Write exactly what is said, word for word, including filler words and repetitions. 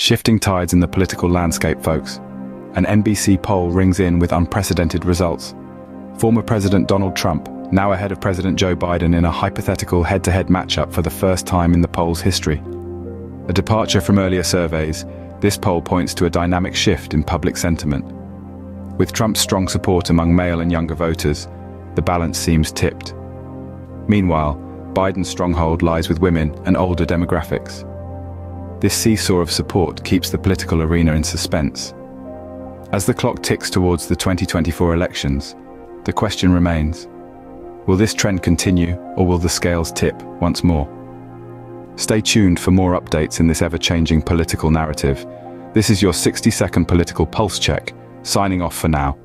Shifting tides in the political landscape, folks. An N B C poll rings in with unprecedented results. Former President Donald Trump, now ahead of President Joe Biden in a hypothetical head-to-head matchup for the first time in the poll's history. A departure from earlier surveys, this poll points to a dynamic shift in public sentiment. With Trump's strong support among male and younger voters, the balance seems tipped. Meanwhile, Biden's stronghold lies with women and older demographics. This seesaw of support keeps the political arena in suspense. As the clock ticks towards the twenty twenty-four elections, the question remains, will this trend continue or will the scales tip once more? Stay tuned for more updates in this ever-changing political narrative. This is your sixty-second political pulse check, signing off for now.